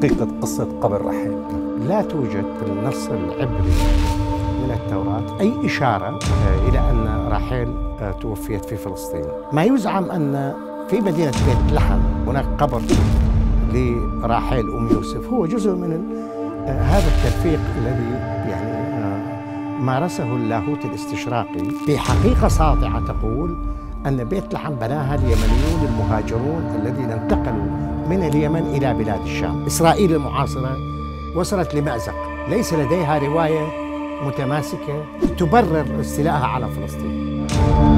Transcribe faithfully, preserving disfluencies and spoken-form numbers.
حقيقة قصة قبر رحيل. لا توجد في النص العبري من التوراة أي إشارة إلى أن راحيل توفيت في فلسطين. ما يزعم أن في مدينة بيت لحم هناك قبر لراحيل أم يوسف، هو جزء من هذا التلفيق الذي يعني مارسه اللاهوت الاستشراقي. في حقيقة ساطعة تقول أن بيت لحم بناها اليمنيون المهاجرون الذين انتقلوا من اليمن إلى بلاد الشام. إسرائيل المعاصرة وصلت لمأزق، ليس لديها رواية متماسكة تبرر استيلائها على فلسطين.